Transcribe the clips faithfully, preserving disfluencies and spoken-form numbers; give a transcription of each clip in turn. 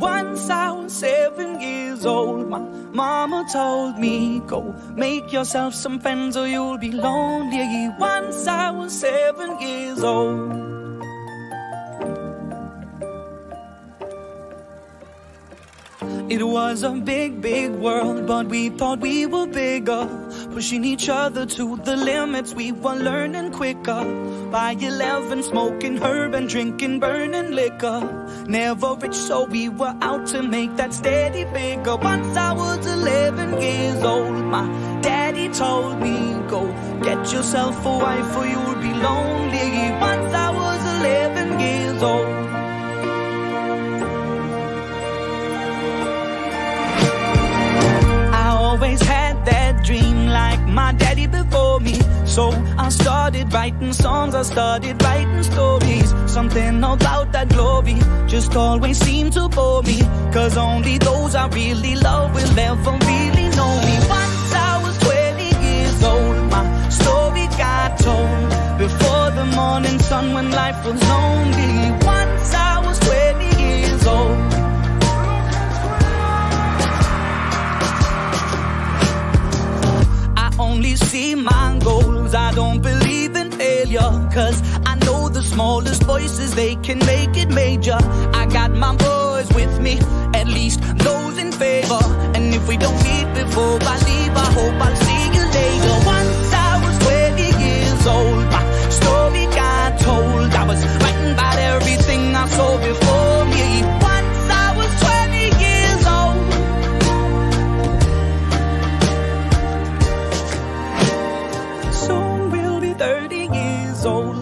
Once I was seven years old, my mama told me, go make yourself some friends or you'll be lonely. Once I was seven years old. It was a big, big world, but we thought we were bigger, pushing each other to the limits. We were learning quicker. By eleven, smoking herb and drinking burning liquor. Never rich, so we were out to make that steady figure. Once I was eleven years old, my daddy told me, go get yourself a wife or you'll be lonely. Once I was eleven years old. Always had that dream like my daddy before me, so I started writing songs, I started writing stories. Something about that glory just always seemed to bore me, cause only those I really love will ever really know me. Once I was twenty years old, my story got told before the morning sun when life was lonely. Once I was twenty years old. Only see my goals, I don't believe in failure, cause I know the smallest voices, they can make it major. I got my boys with me, at least those in favor, and if we don't meet before I leave, I hope I'll see you later. Once I was twenty years old, my story got told, I was writing about everything I saw before me. Once I was twenty years old.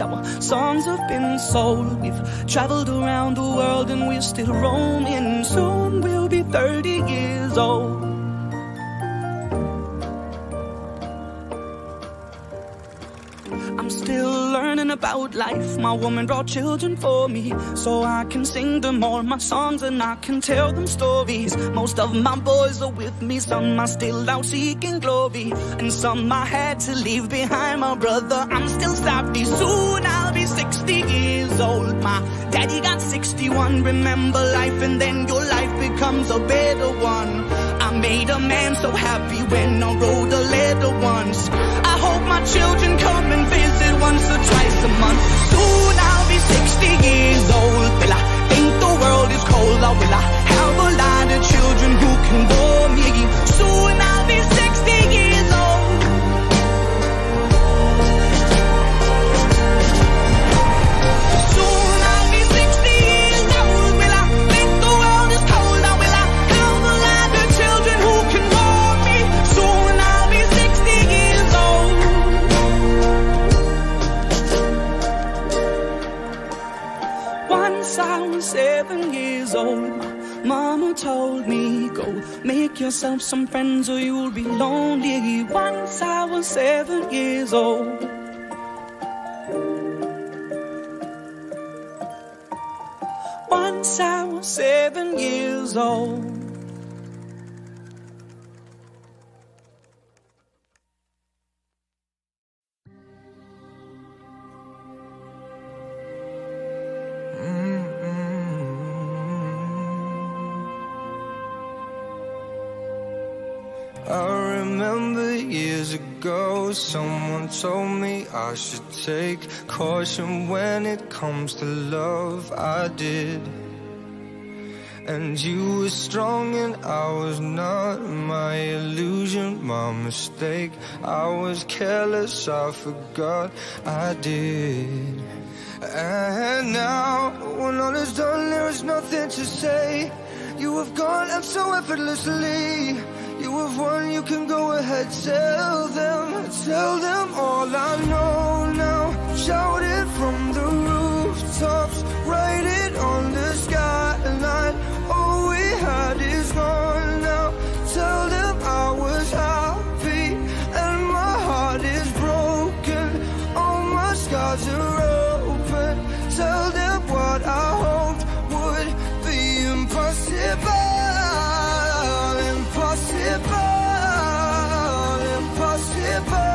Our songs have been sold. We've traveled around the world and we're still roaming. Soon we'll be thirty years old. I'm still learning about life. My woman brought children for me, so I can sing them all my songs and I can tell them stories. Most of my boys are with me, some are still out seeking glory, and some I had to leave behind. My brother, I'm still sloppy. Soon I'll be sixty years old. My daddy got sixty-one. Remember life and then your life becomes a better one. I made a man so happy when I wrote a letter once. I hope my children come and visit once or twice a month. Soon I'll be sixty years old. Will I think the world is cold, or will I have a lot of children who can bore me? Soon I'll be sixty years old. Soon I'll be sixty years old. Will I think the world is cold, or will I have a lot of children who can bore me? Soon I'll be sixty years old. Once I was seven years old, my mama told me, go make yourself some friends or you'll be lonely. Once I was seven years old. Once I was seven years old. Ago, someone told me I should take caution when it comes to love. I did, and you were strong and I was not. My illusion, my mistake, I was careless, I forgot I did. And now, when all is done, there is nothing to say. You have gone out so effortlessly. You have won, you can go ahead, tell them, tell them all I know now. Shout it from the rooftops, write it on the skyline. All we had is gone now. Tell them I was happy and my heart is broken. All my scars are open. Tell them what I hoped would be. Impossible, impossible, impossible,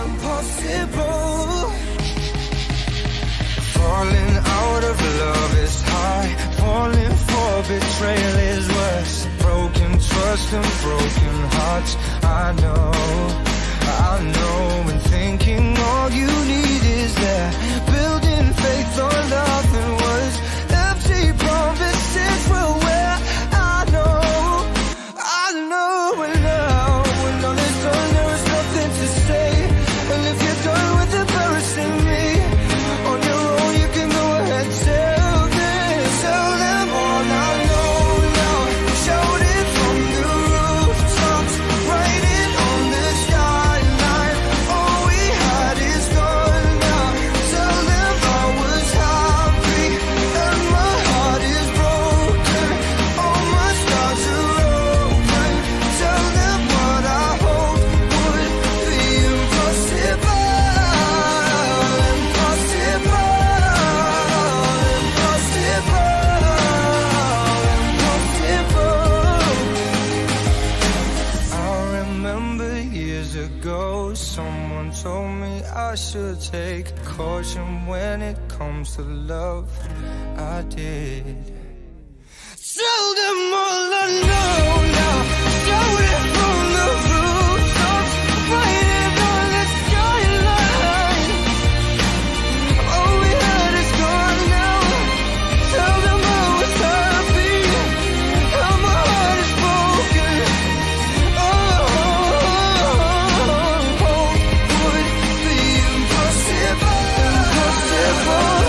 impossible. Falling out of love is high, falling for betrayal is worse. Broken trust and broken hearts, I know, I know. And thinking all you need is that, building faith on nothing was. Promises will wear, I know, I know. And now, when all is done, there is nothing to say. And if you're done with embarrassing me, on your own you can go ahead, tell them, tell them all I know now. Shout it from the rooftops, write it on the skyline. All we had is gone now. Tell them I was happy and my I should take caution when it comes to love. I did. Tell them all I know now. Shout it from the rooftops, write it on the skyline. All we had is gone now. Tell them I was happy, how my heart is broken. Oh, impossible, impossible, impossible.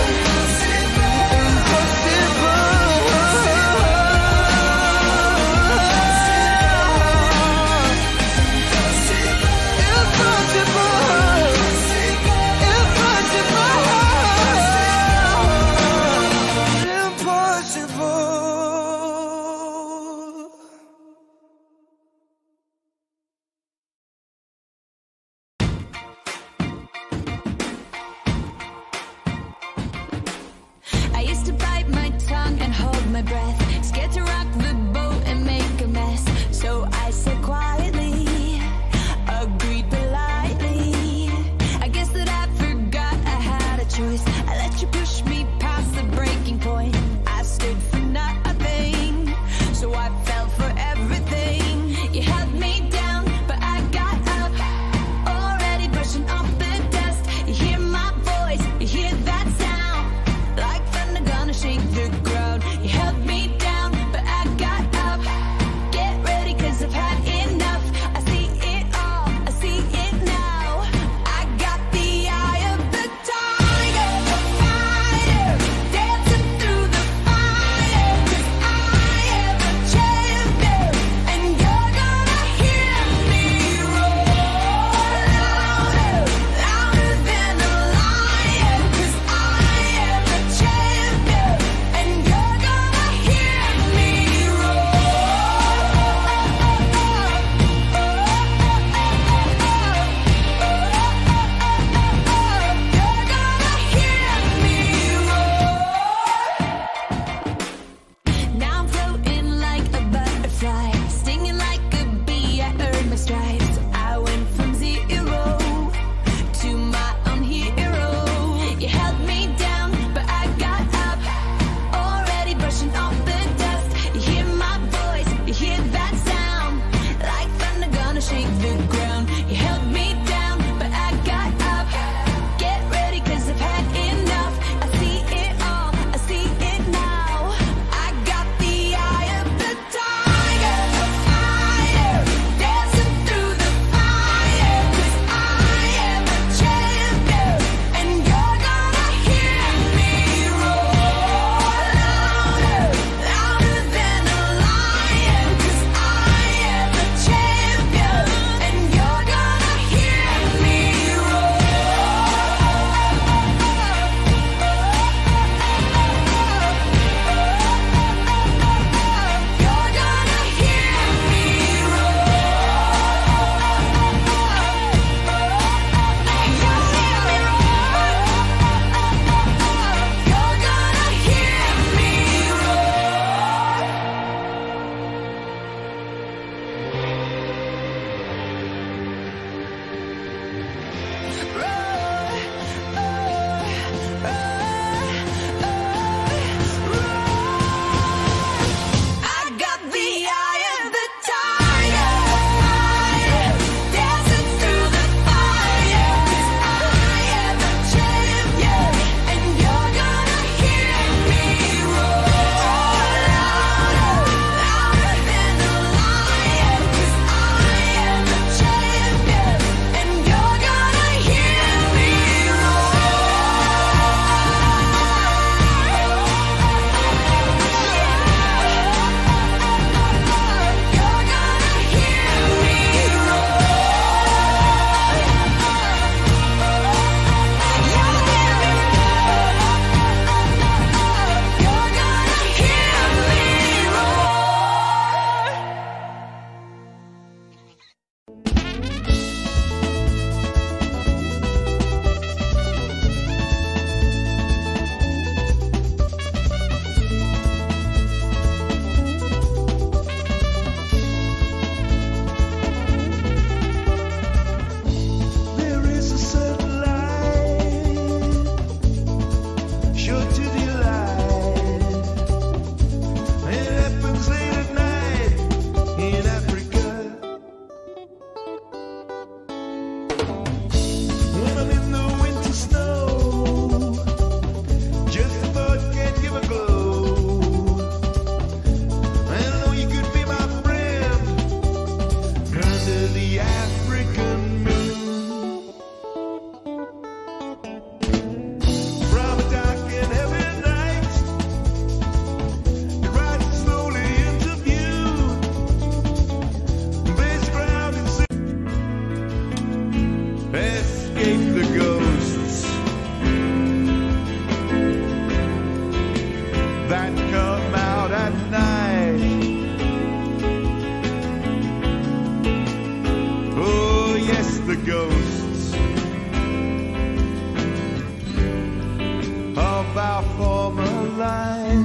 our former life.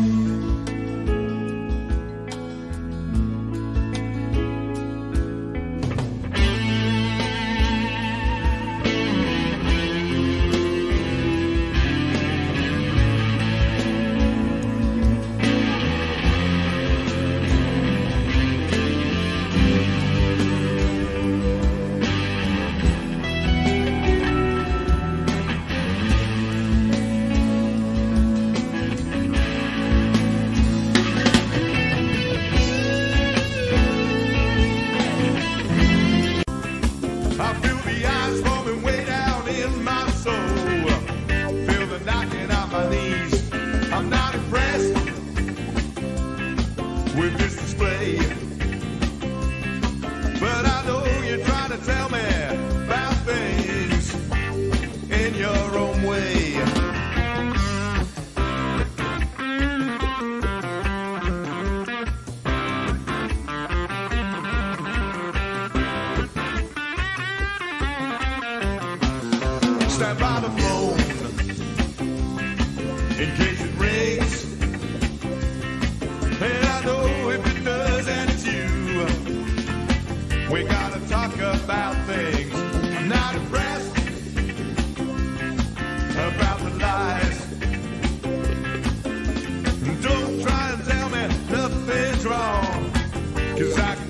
Cause I